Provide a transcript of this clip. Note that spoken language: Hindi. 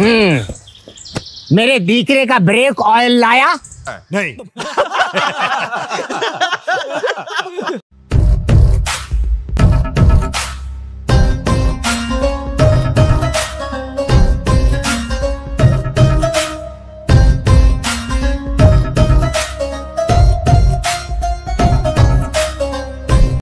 मेरे दीकरे का ब्रेक ऑयल लाया नहीं।